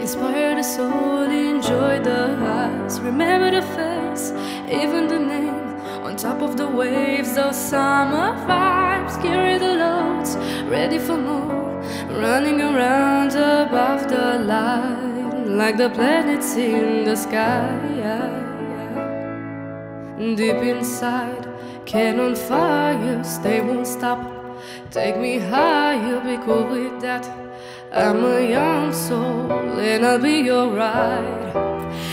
Inspired the soul, enjoy the highs. Remember the face, even the name. On top of the waves, those summer vibes. Carry the loads, ready for more. Running around above the light, like the planets in the sky. Deep inside, cannon fires, they won't stop. Take me higher, be cool with that. I'm a young soul and I'll be alright.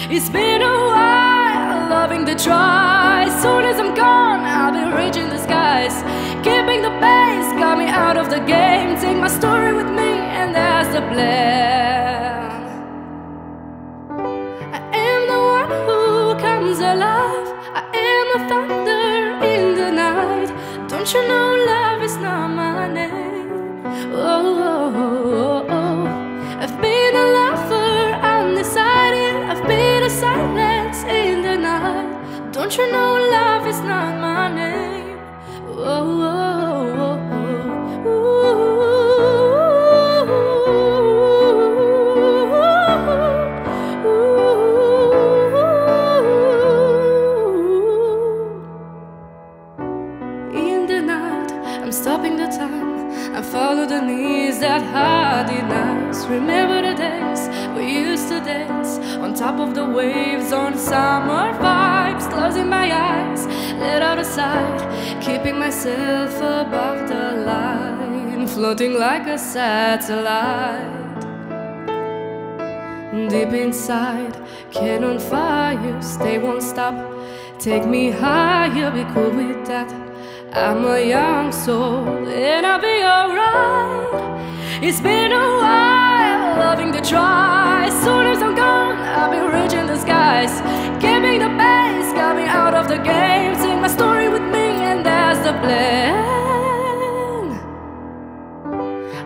It's been a while, loving the try. Soon as I'm gone, I'll be reaching the skies. Keeping the pace, got me out of the game. Take my story with me and that's the plan. I am the one who comes alive. I am a thunder in the night. Don't you know love is not my name? Oh, oh, oh, oh. I've been a lover, undecided. I've been a silence in the night. Don't you know love is not my name? Oh, oh, oh, oh. Ooh, ooh, ooh, ooh, ooh. In the night, I'm stopping the time. I follow the knees that heart denies. Remember the days we used to dance on top of the waves, on summer vibes. Closing my eyes, let out a sigh, keeping myself above the line, floating like a satellite. Deep inside, cannon fires, they won't stop. Take me higher, be cool with that. I'm a young soul and I'll be alright. It's been a while, loving the try. Soon as I'm gone, I'll be reaching the skies. Keeping the pace, got me out of the game. Take my story with me and that's the plan.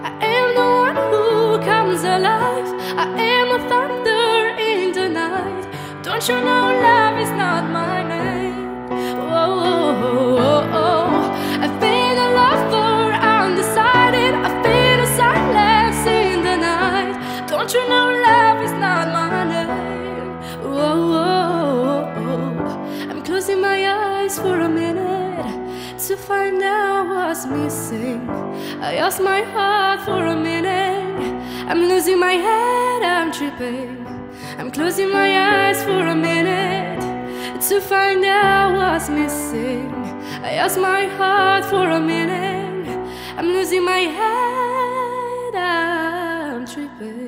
I am the one who comes alive. I am a thunder in the night. Don't you know love is not my name? Oh, oh, oh, oh. Don't you know love is not my name? Oh, oh, oh, oh. I'm closing my eyes for a minute to find out what's missing. I lost my heart for a minute. I'm losing my head, I'm tripping. I'm closing my eyes for a minute to find out what's missing. I lost my heart for a minute. I'm losing my head, I'm tripping.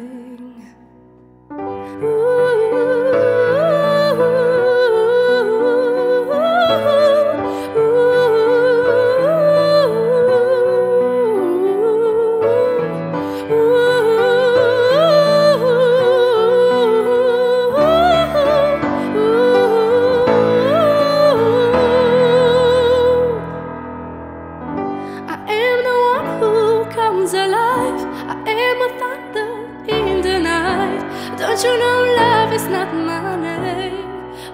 Don't you know love is not my name?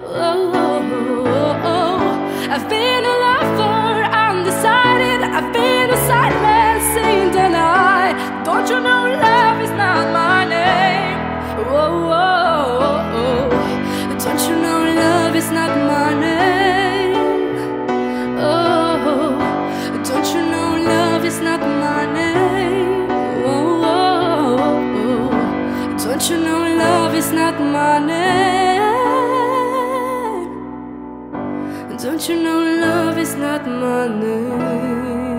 Oh, oh, oh, oh. I've been a lover, undecided. I've been a silence in the night. Don't you know love is not my name? Oh, oh, oh, oh. Don't you know love is not my name? Oh, don't you know love is not my name? Oh, oh, oh, oh. Don't you know love is not my name? Don't you know love is not my name?